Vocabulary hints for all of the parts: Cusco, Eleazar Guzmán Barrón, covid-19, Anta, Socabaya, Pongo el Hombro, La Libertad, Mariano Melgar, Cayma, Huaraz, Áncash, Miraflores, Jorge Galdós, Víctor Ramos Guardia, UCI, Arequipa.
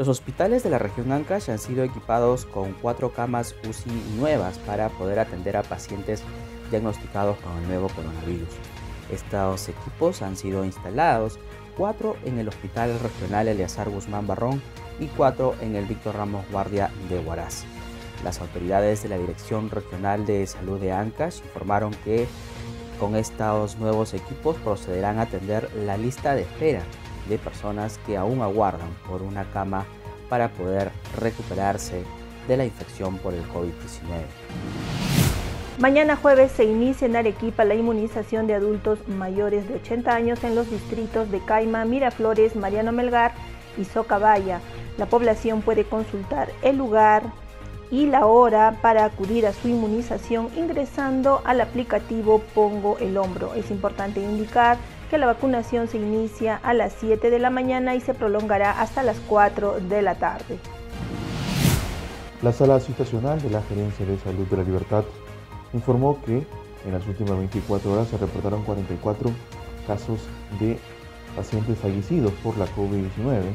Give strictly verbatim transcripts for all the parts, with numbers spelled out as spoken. Los hospitales de la región Áncash han sido equipados con cuatro camas U C I nuevas para poder atender a pacientes diagnosticados con el nuevo coronavirus. Estos equipos han sido instalados, cuatro en el Hospital Regional Eleazar Guzmán Barrón y cuatro en el Víctor Ramos Guardia de Huaraz. Las autoridades de la Dirección Regional de Salud de Áncash informaron que con estos nuevos equipos procederán a atender la lista de espera de personas que aún aguardan por una cama para poder recuperarse de la infección por el COVID diecinueve. Mañana jueves se inicia en Arequipa la inmunización de adultos mayores de ochenta años en los distritos de Cayma, Miraflores, Mariano Melgar y Socabaya. La población puede consultar el lugar y la hora para acudir a su inmunización ingresando al aplicativo Pongo el Hombro. Es importante indicar que la vacunación se inicia a las siete de la mañana y se prolongará hasta las cuatro de la tarde. La sala situacional de la Gerencia de Salud de La Libertad informó que en las últimas veinticuatro horas se reportaron cuarenta y cuatro casos de pacientes fallecidos por la COVID diecinueve,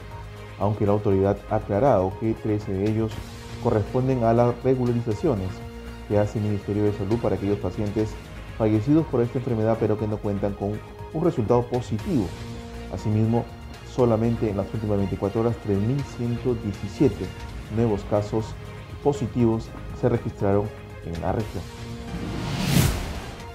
aunque la autoridad ha aclarado que trece de ellos corresponden a las regularizaciones que hace el Ministerio de Salud para aquellos pacientes fallecidos por esta enfermedad pero que no cuentan con un resultado positivo. Asimismo, solamente en las últimas veinticuatro horas tres mil ciento diecisiete nuevos casos positivos se registraron en la región.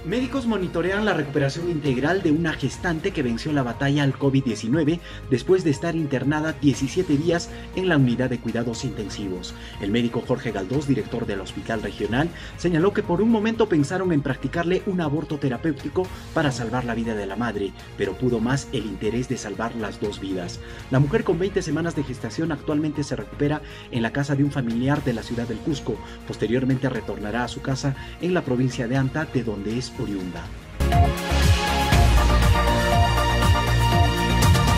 Médicos monitorean la recuperación integral de una gestante que venció la batalla al COVID diecinueve después de estar internada diecisiete días en la unidad de cuidados intensivos. El médico Jorge Galdós, director del Hospital Regional, señaló que por un momento pensaron en practicarle un aborto terapéutico para salvar la vida de la madre, pero pudo más el interés de salvar las dos vidas. La mujer con veinte semanas de gestación actualmente se recupera en la casa de un familiar de la ciudad del Cusco. Posteriormente retornará a su casa en la provincia de Anta, de donde es oriunda.